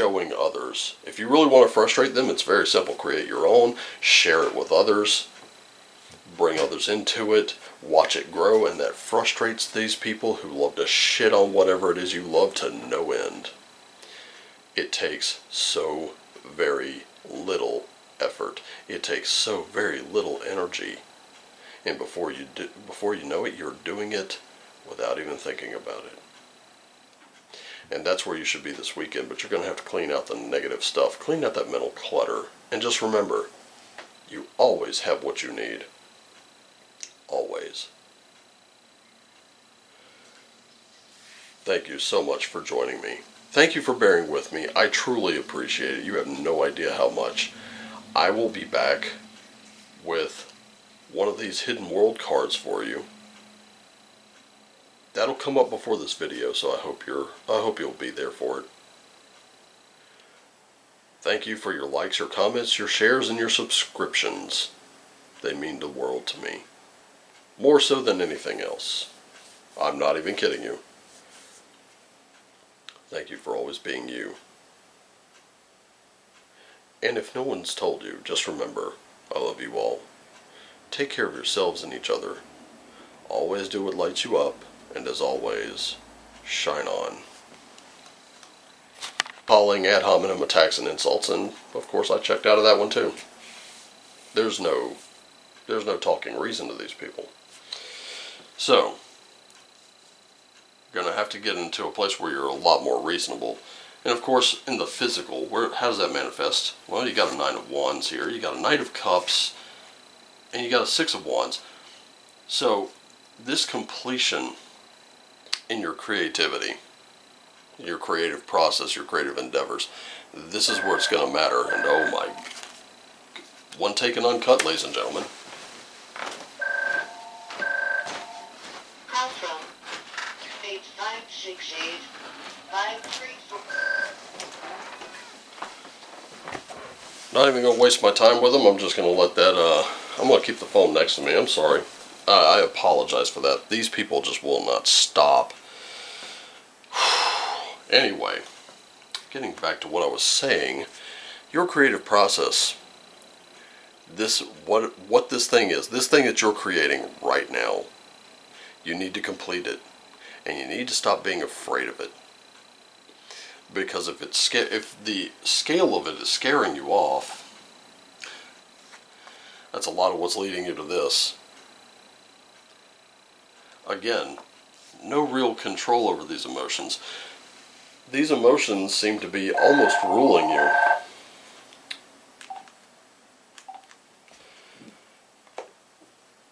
showing others. If you really want to frustrate them, it's very simple. Create your own, share it with others, bring others into it, watch it grow, and that frustrates these people who love to shit on whatever it is you love to no end. It takes so very little effort. It takes so very little energy. And before you know it, you're doing it without even thinking about it. And that's where you should be this weekend, but you're going to have to clean out the negative stuff. Clean out that mental clutter. And just remember, you always have what you need. Always. Thank you so much for joining me. Thank you for bearing with me. I truly appreciate it. You have no idea how much. I will be back with one of these hidden world cards for you. That'll come up before this video, so I hope you'll be there for it. Thank you for your likes, your comments, your shares, and your subscriptions. They mean the world to me. More so than anything else. I'm not even kidding you. Thank you for always being you. And if no one's told you, just remember, I love you all. Take care of yourselves and each other. Always do what lights you up. And as always, shine on. Calling ad hominem attacks and insults, and of course I checked out of that one too. There's no talking reason to these people. So, you're going to have to get into a place where you're a lot more reasonable. And of course, in the physical, how does that manifest? Well, you got a 9 of wands here, you got a Knight of Cups, and you got a 6 of wands. So, this completion in your creativity, your creative process, your creative endeavors, this is where it's going to matter. And oh my, one take and uncut, ladies and gentlemen. Call from stage 568-534. Not even going to waste my time with them. I'm just going to let that, I'm going to keep the phone next to me. I'm sorry. I apologize for that. These people just will not stop. Anyway, getting back to what I was saying, your creative process, what this thing is, this thing that you're creating right now, you need to complete it, and you need to stop being afraid of it. Because if the scale of it is scaring you off, that's a lot of what's leading you to this. Again, no real control over these emotions. These emotions seem to be almost ruling you.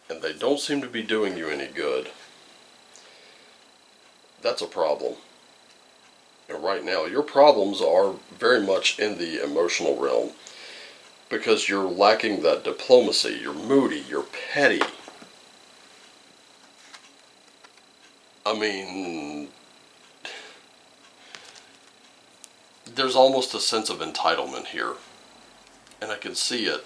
And they don't seem to be doing you any good. That's a problem. And right now, your problems are very much in the emotional realm. Because you're lacking that diplomacy. You're moody. You're petty. I mean, there's almost a sense of entitlement here, and I can see it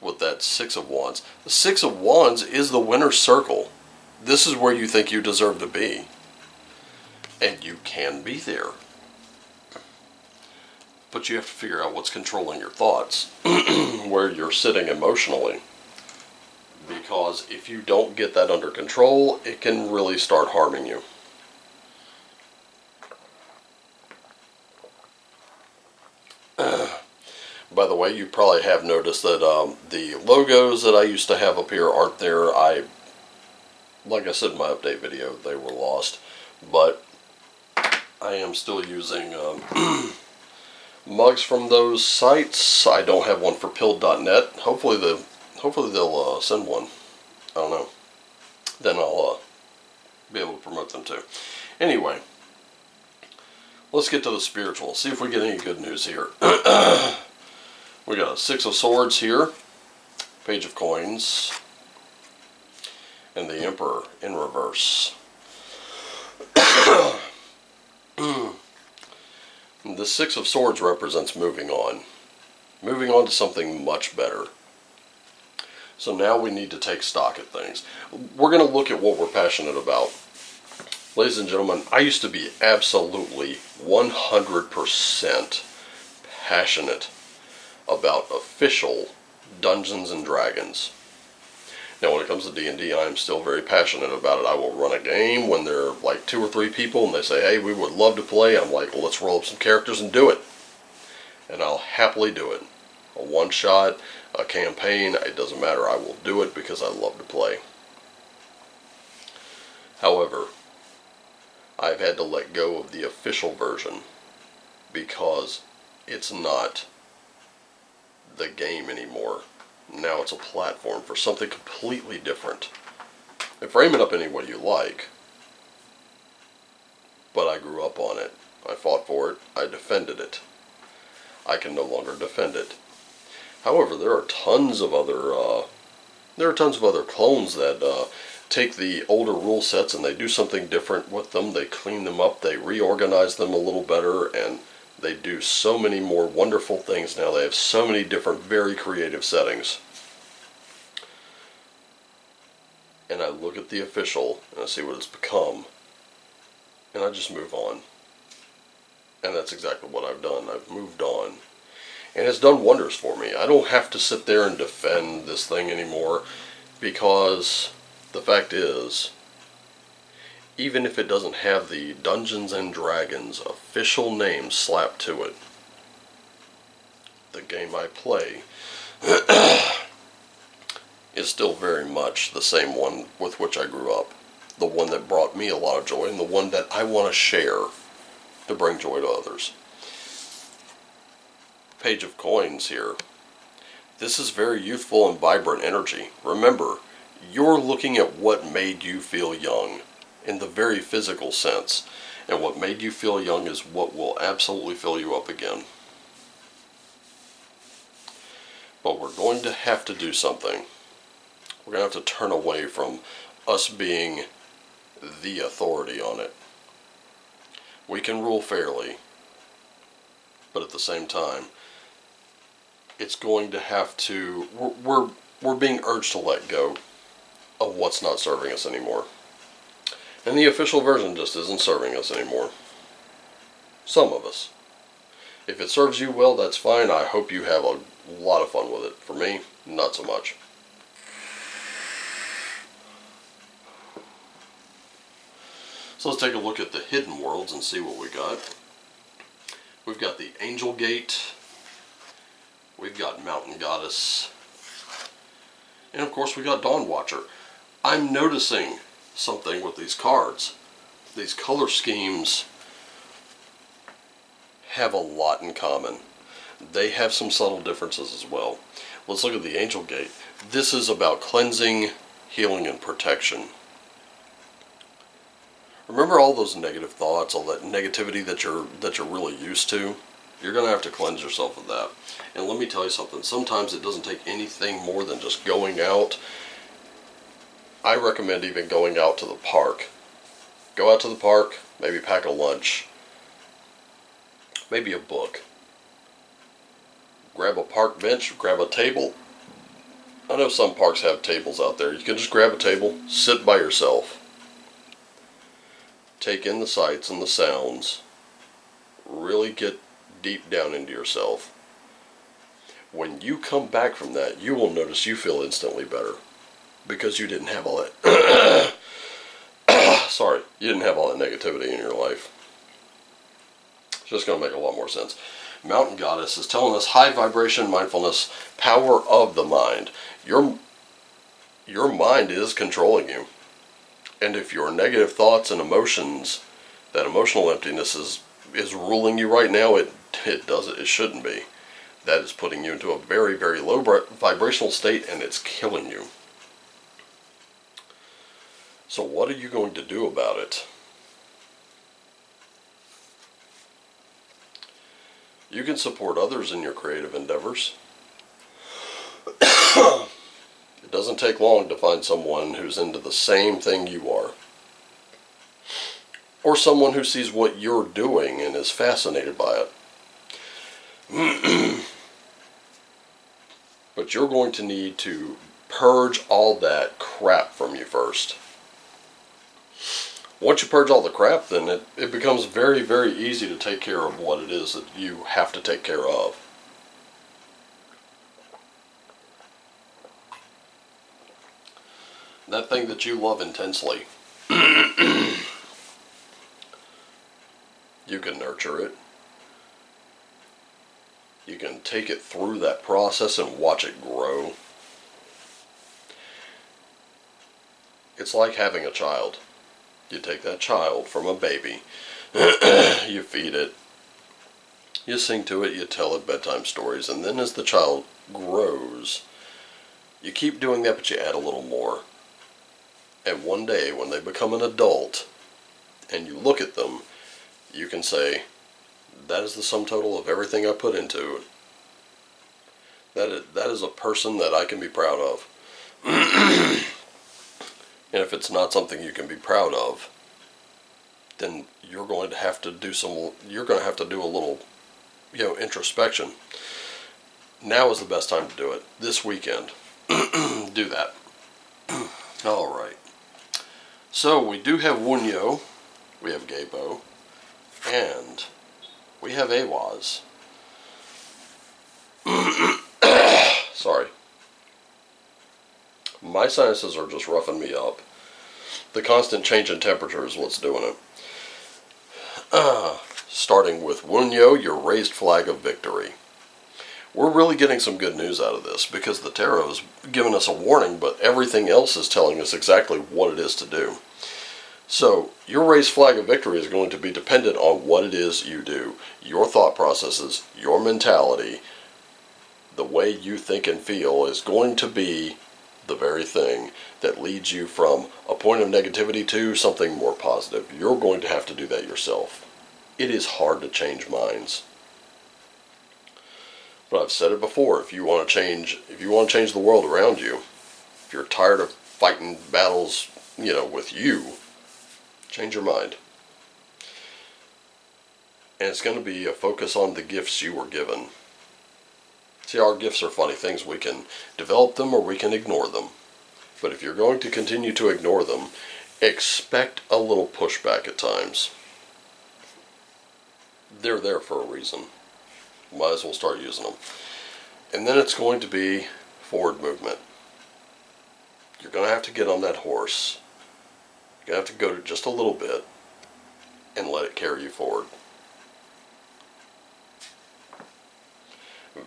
with that 6 of wands. The 6 of wands is the winner's circle. This is where you think you deserve to be, and you can be there, but you have to figure out what's controlling your thoughts, where you're sitting emotionally. Because if you don't get that under control, it can really start harming you. By the way, you probably have noticed that the logos that I used to have up here aren't there. Like I said in my update video, they were lost. But I am still using mugs from those sites. I don't have one for pilled.net. Hopefully they'll send one. I don't know. Then I'll be able to promote them too. Anyway, let's get to the spiritual. See if we get any good news here. We got a 6 of swords here, page of coins, and the Emperor in reverse. The 6 of swords represents moving on. Moving on to something much better. So now we need to take stock of things. We're going to look at what we're passionate about. Ladies and gentlemen, I used to be absolutely 100% passionate about official Dungeons and Dragons. Now when it comes to D&D, I am still very passionate about it. I will run a game when there are like 2 or 3 people and they say, hey, we would love to play. I'm like, well, let's roll up some characters and do it. And I'll happily do it. A one-shot, a campaign, it doesn't matter. I will do it because I love to play. However, I've had to let go of the official version because it's not the game anymore. Now it's a platform for something completely different. And frame it up any way you like, but I grew up on it. I fought for it. I defended it. I can no longer defend it. However, there are tons of other clones that take the older rule sets and they do something different with them. They clean them up, they reorganize them a little better, and they do so many more wonderful things now. They have so many different, very creative settings. And I look at the official and I see what it's become, and I just move on. And that's exactly what I've done. I've moved on. And it's done wonders for me. I don't have to sit there and defend this thing anymore, because the fact is, even if it doesn't have the Dungeons and Dragons official name slapped to it, the game I play is still very much the same one with which I grew up. The one that brought me a lot of joy, and the one that I want to share to bring joy to others. Page of coins here. This is very youthful and vibrant energy. Remember, you're looking at what made you feel young in the very physical sense, and what made you feel young is what will absolutely fill you up again. But we're going to have to do something. We're going to have to turn away from us being the authority on it. We can rule fairly, but at the same time, it's going to have to, we're being urged to let go of what's not serving us anymore. And the official version just isn't serving us anymore. Some of us. If it serves you well, that's fine. I hope you have a lot of fun with it. For me, not so much. So let's take a look at the hidden worlds and see what we got. We've got the Angel Gate. We've got Mountain Goddess. And of course we got Dawn Watcher. I'm noticing something with these cards. These color schemes have a lot in common. They have some subtle differences as well. Let's look at the Angel Gate. This is about cleansing, healing, and protection. Remember all those negative thoughts, all that negativity that you're really used to? You're going to have to cleanse yourself of that. And let me tell you something, sometimes it doesn't take anything more than just going out. I recommend even going out to the park. Go out to the park, maybe pack a lunch, maybe a book. Grab a park bench, grab a table. I know some parks have tables out there. You can just grab a table, sit by yourself. Take in the sights and the sounds. Really get deep down into yourself. When you come back from that, you will notice you feel instantly better. Because you didn't have all that sorry, you didn't have all that negativity in your life. It's just going to make a lot more sense. Mountain Goddess is telling us high vibration, mindfulness, power of the mind. Your mind is controlling you. And if your negative thoughts and emotions, that emotional emptiness is ruling you right now, it shouldn't be. That is putting you into a very, very low vibrational state, and it's killing you. So what are you going to do about it? You can support others in your creative endeavors. It doesn't take long to find someone who's into the same thing you are. Or someone who sees what you're doing and is fascinated by it. But you're going to need to purge all that crap from you first. once you purge all the crap, then it becomes very, very easy to take care of what it is that you have to take care of. That thing that you love intensely, you can nurture it. You can take it through that process and watch it grow. It's like having a child. You take that child from a baby, you feed it, you sing to it, you tell it bedtime stories, and then as the child grows, you keep doing that, but you add a little more. And one day, when they become an adult, and you look at them, you can say, that is the sum total of everything I put into it. That is a person that I can be proud of. And if it's not something you can be proud of, then you're going to have to do a little, introspection. Now is the best time to do it. This weekend. Do that. Alright. So we do have Wunyo, we have Gabo, and we have Awaz. Sorry. My sinuses are just roughing me up. The constant change in temperature is what's doing it. Starting with Wunyo, your raised flag of victory. We're really getting some good news out of this, because the tarot is giving us a warning, but everything else is telling us exactly what it is to do. So, your raised flag of victory is going to be dependent on what it is you do, your thought processes, your mentality. The way you think and feel is going to be the very thing that leads you from a point of negativity to something more positive. You're going to have to do that yourself. It is hard to change minds. But I've said it before, if you want to change the world around you, if you're tired of fighting battles, with you, change your mind. And it's going to be a focus on the gifts you were given. See, our gifts are funny things. We can develop them or we can ignore them. But if you're going to continue to ignore them, expect a little pushback at times. They're there for a reason. Might as well start using them. And then it's going to be forward movement. You're going to have to get on that horse. You're going to have to go just a little bit and let it carry you forward.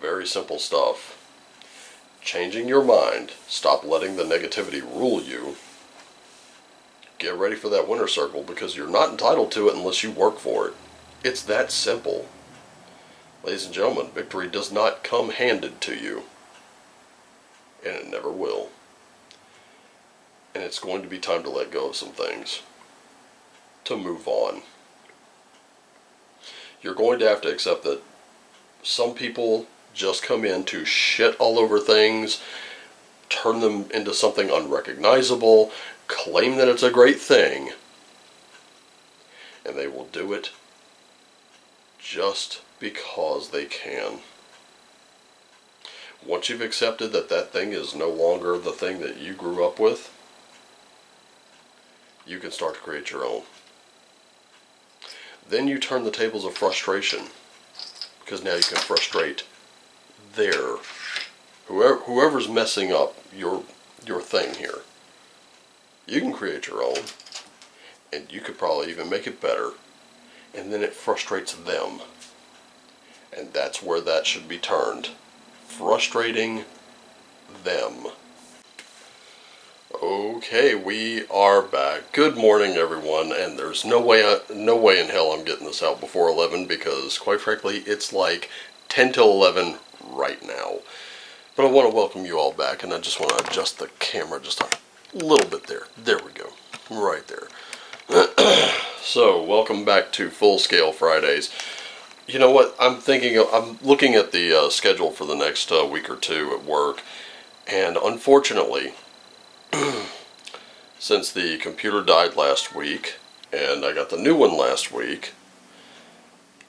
Very simple stuff. Changing your mind. Stop letting the negativity rule you. Get ready for that winner's circle, because you're not entitled to it unless you work for it. It's that simple. Ladies and gentlemen, victory does not come handed to you. And it never will. And it's going to be time to let go of some things. To move on. You're going to have to accept that some people just come in to shit all over things, turn them into something unrecognizable, claim that it's a great thing, and they will do it just because they can. Once you've accepted that that thing is no longer the thing that you grew up with, you can start to create your own. Then you turn the tables of frustration, because now you can frustrate whoever's messing up your thing here. You can create your own, and you could probably even make it better, and then it frustrates them. And that's where that should be turned. Frustrating them. Okay, we are back. Good morning, everyone. And there's no way in hell I'm getting this out before 11, because, quite frankly, it's like 10 till 11 right now. But I want to welcome you all back, and I just want to adjust the camera just a little bit there. There we go. Right there. So, welcome back to Full Scale Fridays. You know what, I'm looking at the schedule for the next week or two at work, and unfortunately, since the computer died last week, and I got the new one last week,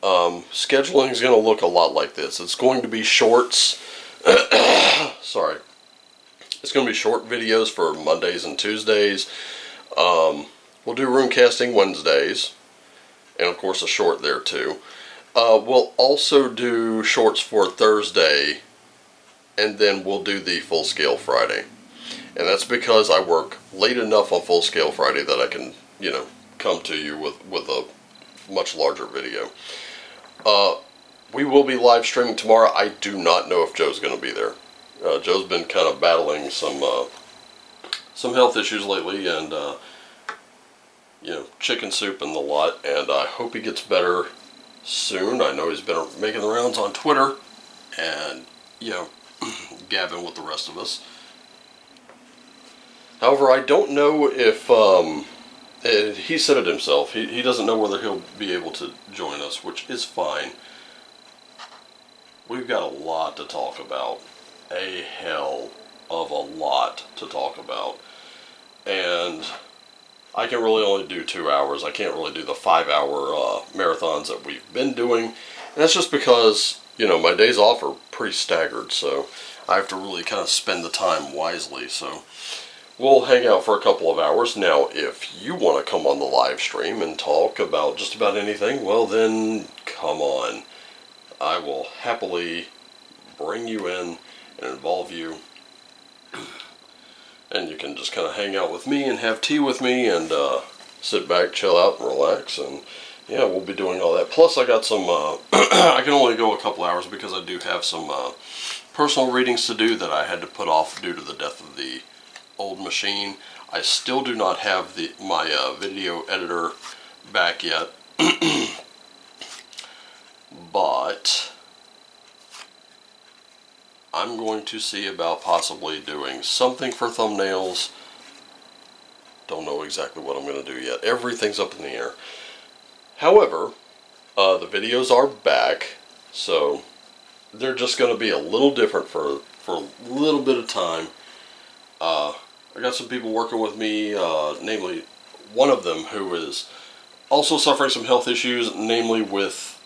scheduling is going to look a lot like this. It's going to be shorts, sorry, it's going to be short videos for Mondays and Tuesdays, We'll do rune casting Wednesdays, and of course a short there too. We'll also do shorts for Thursday, and then we'll do the full scale Friday. And that's because I work late enough on full scale Friday that I can, you know, come to you with a much larger video. We will be live streaming tomorrow. I do not know if Joe's going to be there. Joe's been kind of battling some health issues lately, and you know, chicken soup and the lot, and I hope he gets better soon. I know he's been making the rounds on Twitter, and you know, gabbing with the rest of us. However, I don't know if he said it himself. He doesn't know whether he'll be able to join us, which is fine. We've got a lot to talk about, a hell of a lot to talk about, and I can really only do 2 hours. I can't really do the 5-hour marathons that we've been doing, and that's just because, you know, my days off are pretty staggered, so I have to really kind of spend the time wisely. So we'll hang out for a couple of hours. Now, if you want to come on the live stream and talk about just about anything, well then, come on. I will happily bring you in and involve you. And you can just kind of hang out with me and have tea with me and sit back, chill out, and relax. And yeah, we'll be doing all that. Plus, I got some, I can only go a couple hours because I do have some personal readings to do that I had to put off due to the death of the old machine. I still do not have my video editor back yet. But I'm going to see about possibly doing something for thumbnails. Don't know exactly what I'm going to do yet. Everything's up in the air. However, the videos are back, so they're just going to be a little different for a little bit of time. I got some people working with me, namely one of them who is also suffering some health issues, namely with,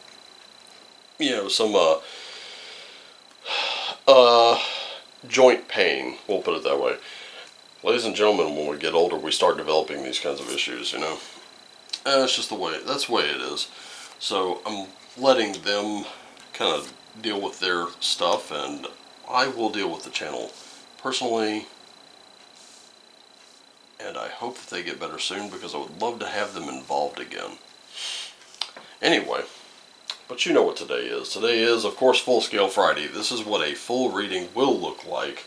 you know, some joint pain, we'll put it that way. Ladies and gentlemen, when we get older, we start developing these kinds of issues, you know. That's just the way, that's the way it is. So I'm letting them kind of deal with their stuff, and I will deal with the channel personally. And I hope that they get better soon, because I would love to have them involved again. Anyway, but you know what today is. Today is, of course, Full Scale Friday. This is what a full reading will look like,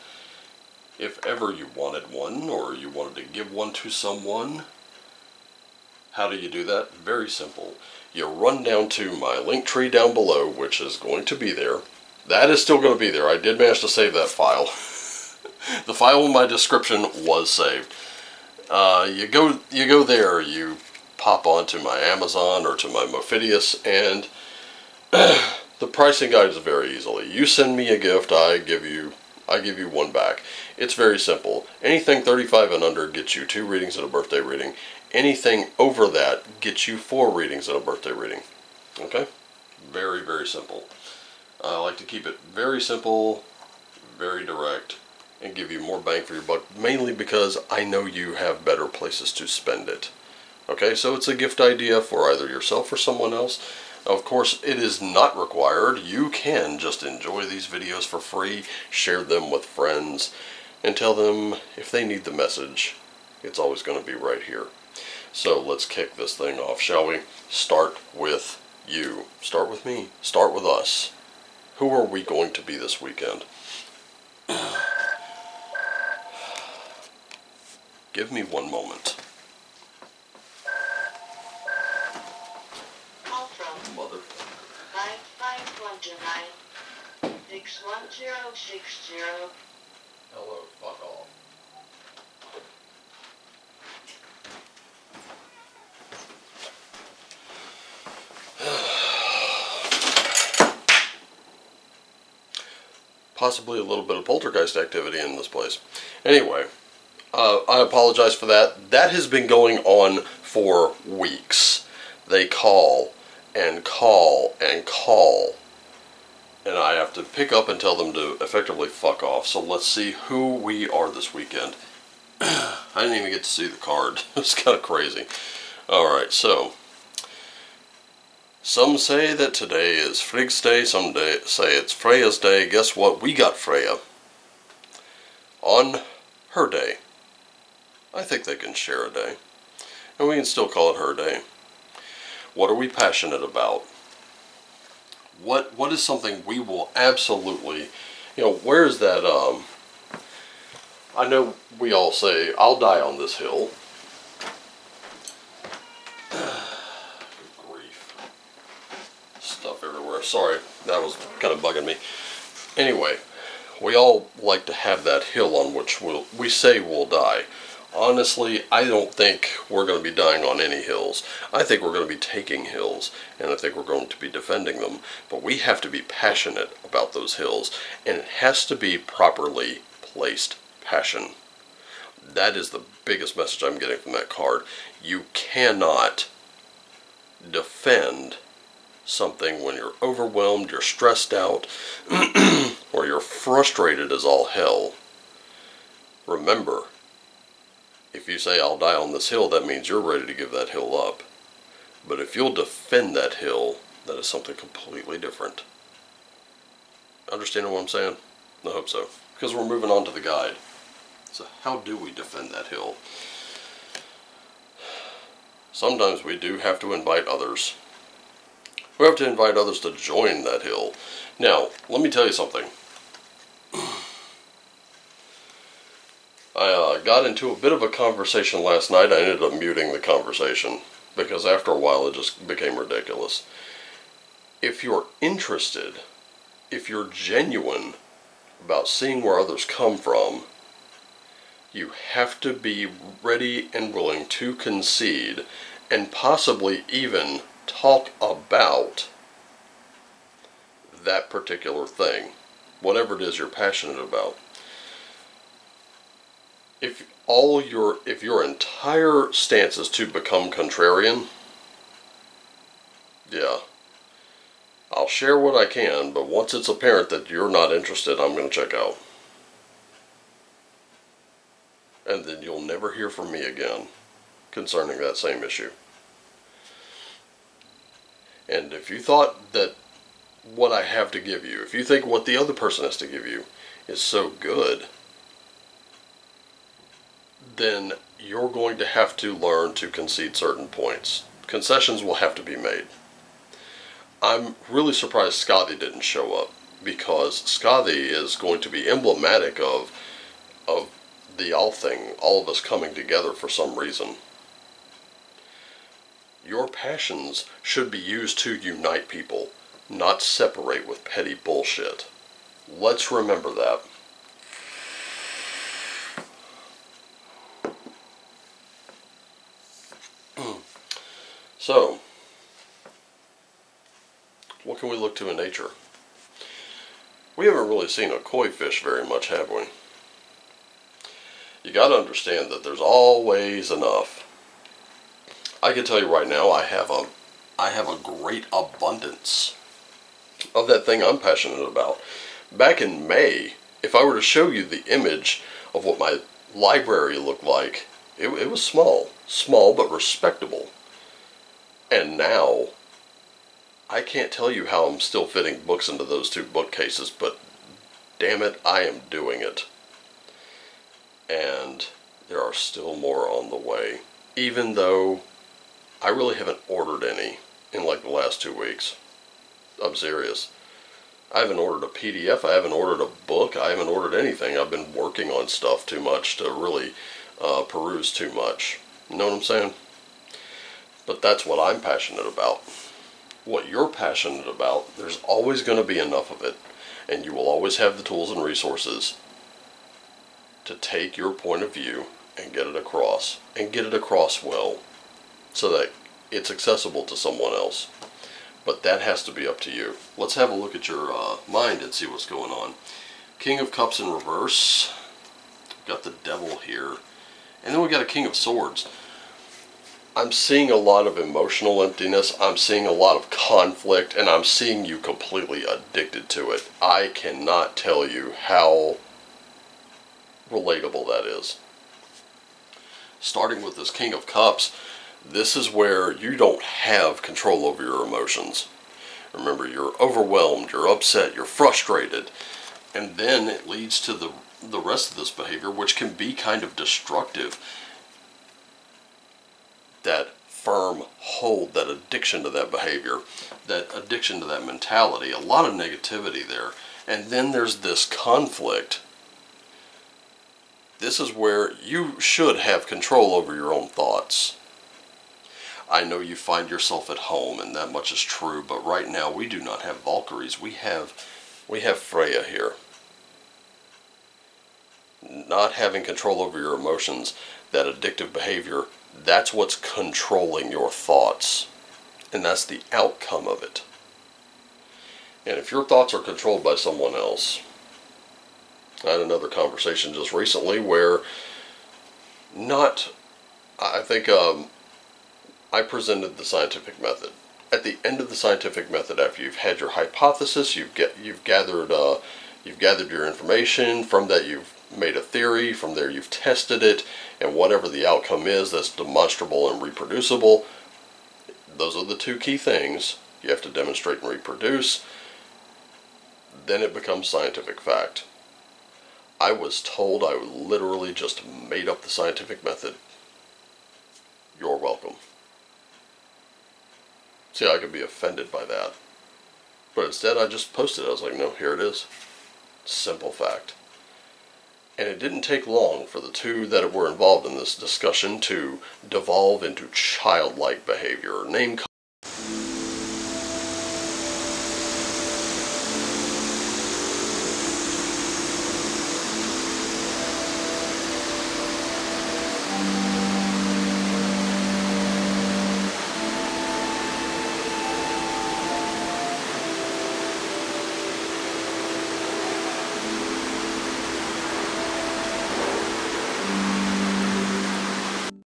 if ever you wanted one, or you wanted to give one to someone. How do you do that? Very simple. You run down to my link tree down below, which is going to be there. That is still going to be there. I did manage to save that file. The file in my description was saved. You go there, you pop onto my Amazon or to my Mophidius, and the pricing guide is very easily. You send me a gift, I give you one back. It's very simple. Anything 35 and under gets you 2 readings and a birthday reading. Anything over that gets you 4 readings and a birthday reading. Okay? Very, very simple. I like to keep it very simple, very direct, and give you more bang for your buck, mainly because I know you have better places to spend it. Okay, so it's a gift idea for either yourself or someone else. Of course, it is not required. You can just enjoy these videos for free, share them with friends, and tell them if they need the message, it's always going to be right here. So let's kick this thing off, shall we? Start with you. Start with me. Start with us. Who are we going to be this weekend? Give me one moment. Call from motherfucker. 55129-61060. Hello, fuck off. Possibly a little bit of poltergeist activity in this place. Anyway. I apologize for that. That has been going on for weeks. They call and call and call. And I have to pick up and tell them to effectively fuck off. So let's see who we are this weekend. I didn't even get to see the card. It's kind of crazy. Alright, so some say that today is Frigg's Day, some say it's Freya's Day. Guess what? We got Freya on her day. I think they can share a day. And we can still call it her day. What are we passionate about? What is something we will absolutely, you know, where's that, I know we all say, I'll die on this hill. Good grief. Stuff everywhere. Sorry, that was kind of bugging me. Anyway, we all like to have that hill on which we say we'll die. Honestly, I don't think we're going to be dying on any hills. I think we're going to be taking hills, and I think we're going to be defending them. But we have to be passionate about those hills, and it has to be properly placed passion. That is the biggest message I'm getting from that card. You cannot defend something when you're overwhelmed, you're stressed out, or you're frustrated as all hell. Remember, if you say, I'll die on this hill, that means you're ready to give that hill up. But if you'll defend that hill, that is something completely different. Understand what I'm saying? I hope so. Because we're moving on to the guide. So how do we defend that hill? Sometimes we do have to invite others. We have to invite others to join that hill. Now, let me tell you something. I got into a bit of a conversation last night. I ended up muting the conversation because after a while it just became ridiculous. If you're interested, if you're genuine about seeing where others come from, you have to be ready and willing to concede and possibly even talk about that particular thing, whatever it is you're passionate about. If your entire stance is to become contrarian, yeah, I'll share what I can, but once it's apparent that you're not interested, I'm going to check out. And then you'll never hear from me again concerning that same issue. And if you thought that what I have to give you, if you think what the other person has to give you is so good, then you're going to have to learn to concede certain points. Concessions will have to be made. I'm really surprised Scotty didn't show up, because Scotty is going to be emblematic of the all thing, all of us coming together for some reason. Your passions should be used to unite people, not separate with petty bullshit. Let's remember that. So, what can we look to in nature? We haven't really seen a koi fish very much, have we? You gotta understand that there's always enough. I can tell you right now, I have a great abundance of that thing I'm passionate about. Back in May, if I were to show you the image of what my library looked like, it was small but respectable. And now, I can't tell you how I'm still fitting books into those two bookcases, but damn it, I am doing it. And there are still more on the way, even though I really haven't ordered any in like the last 2 weeks. I'm serious. I haven't ordered a PDF, I haven't ordered a book, I haven't ordered anything. I've been working on stuff too much to really peruse too much. You know what I'm saying? But that's what I'm passionate about. What you're passionate about, there's always going to be enough of it. And you will always have the tools and resources to take your point of view and get it across. And get it across well, so that it's accessible to someone else. But that has to be up to you. Let's have a look at your mind and see what's going on. King of Cups in reverse. Got the Devil here. And then we got a King of Swords. I'm seeing a lot of emotional emptiness, I'm seeing a lot of conflict, and I'm seeing you completely addicted to it. I cannot tell you how relatable that is. starting with this King of Cups, this is where you don't have control over your emotions. Remember, you're overwhelmed, you're upset, you're frustrated, and then it leads to the rest of this behavior, which can be kind of destructive. That firm hold, that addiction to that behavior, that addiction to that mentality, a lot of negativity there. And then there's this conflict. This is where you should have control over your own thoughts. I know you find yourself at home, and that much is true, but right now we do not have Valkyries. We have Freya here. Not having control over your emotions, that addictive behavior, that's what's controlling your thoughts. And that's the outcome of it. And if your thoughts are controlled by someone else, I had another conversation just recently where I presented the scientific method. At the end of the scientific method, after you've had your hypothesis, you've gathered your information, from that you've made a theory, from there you've tested it, and whatever the outcome is that's demonstrable and reproducible. Those are the two key things. You have to demonstrate and reproduce. Then it becomes scientific fact. I was told I literally just made up the scientific method. You're welcome. See, I could be offended by that. But instead I just posted it. I was like, no, here it is. Simple fact. And it didn't take long for the two that were involved in this discussion to devolve into childlike behavior, name